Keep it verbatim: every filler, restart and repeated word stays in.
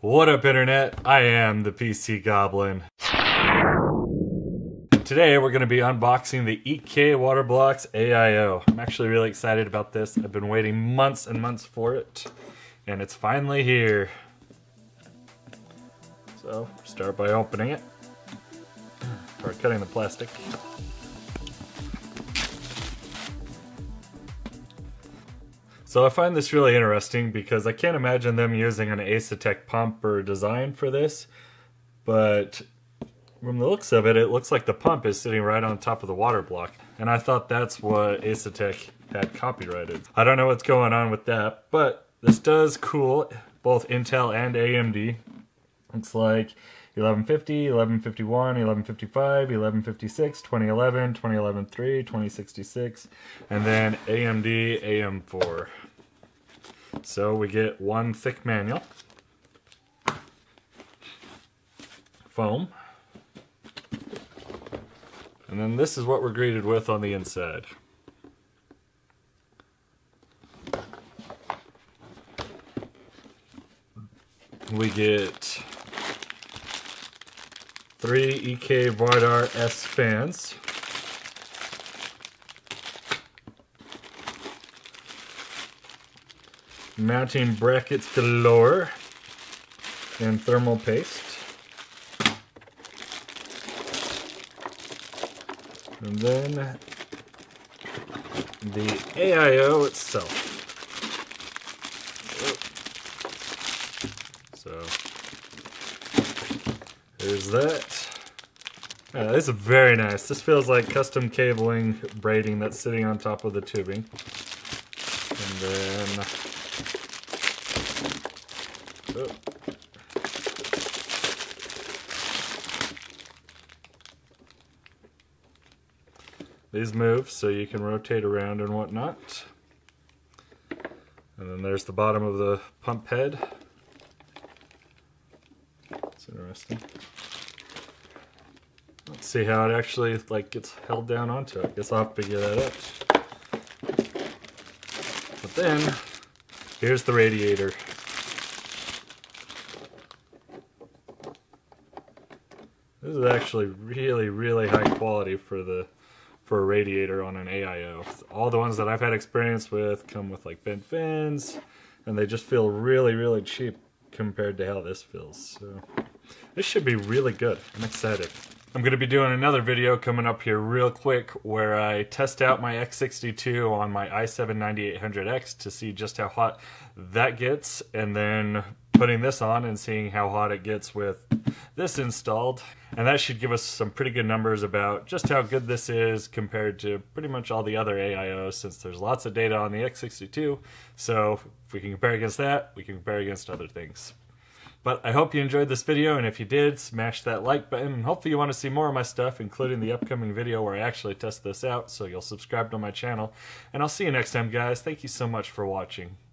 What up, Internet? I am the P C Goblin. Today we're going to be unboxing the E K Water Blocks A I O. I'm actually really excited about this. I've been waiting months and months for it, and it's finally here. So, start by opening it, or cutting the plastic. So I find this really interesting because I can't imagine them using an Asetek pump or design for this, but from the looks of it, it looks like the pump is sitting right on top of the water block, and I thought that's what Asetek had copyrighted. I don't know what's going on with that, but this does cool both Intel and A M D. Looks like eleven fifty, eleven fifty-one, eleven fifty-five, eleven fifty-six, twenty eleven, twenty eleven three, twenty sixty-six, and then A M D A M four. So we get one thick manual, foam, and then this is what we're greeted with on the inside. We get three E K Vardar S fans, mounting brackets galore, and thermal paste. And then the A I O itself. So there's that. Yeah, this is very nice. This feels like custom cabling braiding that's sitting on top of the tubing. And then oh. These move so you can rotate around and whatnot. And then there's the bottom of the pump head. Interesting. Let's see how it actually like gets held down onto it. I guess I'll have to figure that out. But then, here's the radiator. This is actually really, really high quality for the for a radiator on an A I O. All the ones that I've had experience with come with like vent fins, and they just feel really, really cheap compared to how this feels. So this should be really good. I'm excited. I'm going to be doing another video coming up here real quick where I test out my X sixty-two on my i seven ninety-eight hundred X to see just how hot that gets, and then putting this on and seeing how hot it gets with this installed. And that should give us some pretty good numbers about just how good this is compared to pretty much all the other A I Os, since there's lots of data on the X sixty-two. So if we can compare against that, we can compare against other things. But I hope you enjoyed this video, and if you did, smash that like button, and hopefully you want to see more of my stuff, including the upcoming video where I actually test this out, so you'll subscribe to my channel. And I'll see you next time, guys. Thank you so much for watching.